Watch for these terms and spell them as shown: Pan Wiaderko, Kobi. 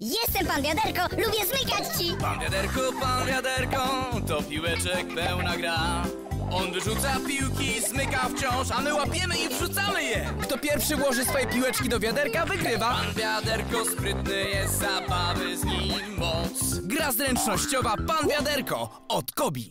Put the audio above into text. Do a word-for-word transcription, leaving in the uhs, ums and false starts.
Jestem Pan Wiaderko, lubię zmykać ci! Pan Wiaderko, Pan Wiaderko, to piłeczek pełna gra. On wyrzuca piłki, zmyka wciąż, a my łapiemy i wrzucamy je! Kto pierwszy włoży swoje piłeczki do wiaderka, wygrywa! Pan Wiaderko sprytny jest, zabawy z nim moc! Gra zręcznościowa Pan Wiaderko od Kobi!